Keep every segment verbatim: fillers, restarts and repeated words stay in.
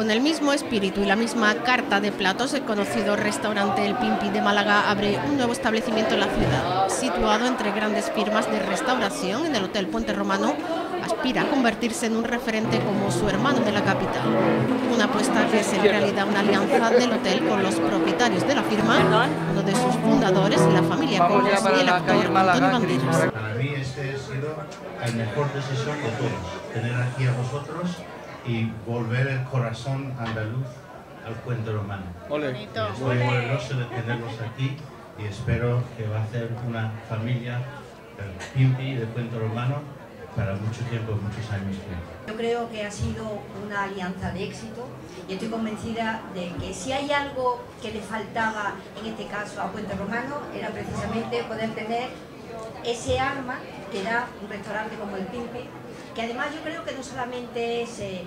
Con el mismo espíritu y la misma carta de platos, el conocido restaurante El Pimpi de Málaga abre un nuevo establecimiento en la ciudad. Situado entre grandes firmas de restauración en el Hotel Puente Romano, aspira a convertirse en un referente como su hermano de la capital. Una apuesta que es en realidad una alianza del hotel con los propietarios de la firma, uno de sus fundadores, la familia Cobos, y el actor Antonio Banderas. Para mí este ha sido el mejor decisión de todos, tener aquí a vosotros y volver el corazón andaluz al Puente Romano. Estoy muy orgulloso de tenerlos aquí y espero que va a ser una familia del Pimpi de Puente Romano para mucho tiempo, muchos años. Yo creo que ha sido una alianza de éxito y estoy convencida de que si hay algo que le faltaba en este caso a Puente Romano era precisamente poder tener ese arma que da un restaurante como el Pimpi, que además yo creo que no solamente es eh,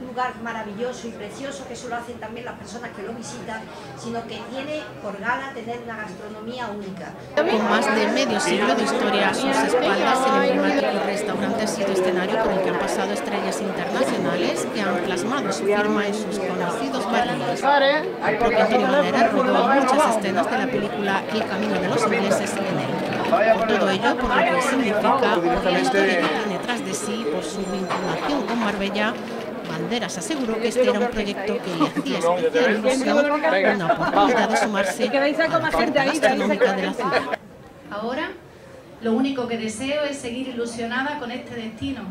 un lugar maravilloso y precioso, que eso lo hacen también las personas que lo visitan, sino que tiene por gala tener una gastronomía única. Con más de medio siglo de historia a sus espaldas, el emblemático restaurante ha sido escenario por el que han pasado estrellas internacionales que han plasmado su firma en sus conocidos barriles. El propio Antonio Banderas rodó muchas escenas de la película El camino de los ingleses en él. Por todo ello, por lo que significa, por la historia que tiene tras de sí, por su vinculación con Marbella, Banderas aseguró que este era un proyecto que le hacía especial ilusión, una oportunidad de sumarse a la oferta gastronómica de la ciudad. Ahora, lo único que deseo es seguir ilusionada con este destino,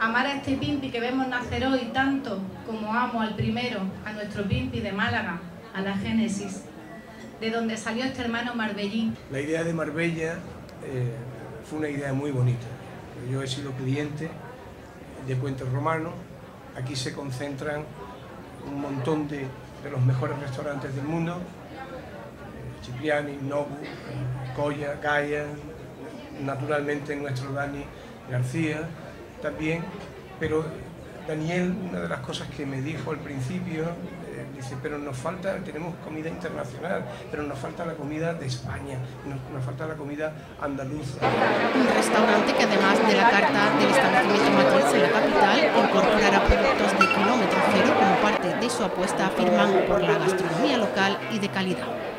amar a este Pimpi que vemos nacer hoy tanto como amo al primero, a nuestro Pimpi de Málaga, a la Génesis, de donde salió este hermano marbellín. La idea de Marbella eh, fue una idea muy bonita. Yo he sido cliente de Puente Romano. Aquí se concentran un montón de, de los mejores restaurantes del mundo. Cipriani, Nobu, Coya, Gaia, naturalmente nuestro Dani García también. Pero Daniel, una de las cosas que me dijo al principio, eh, dice, pero nos falta, tenemos comida internacional, pero nos falta la comida de España, nos, nos falta la comida andaluza. Un restaurante que además de la carta del establecimiento matriz en la capital, incorporará productos de kilómetro cero como parte de su apuesta, afirman, por la gastronomía local y de calidad.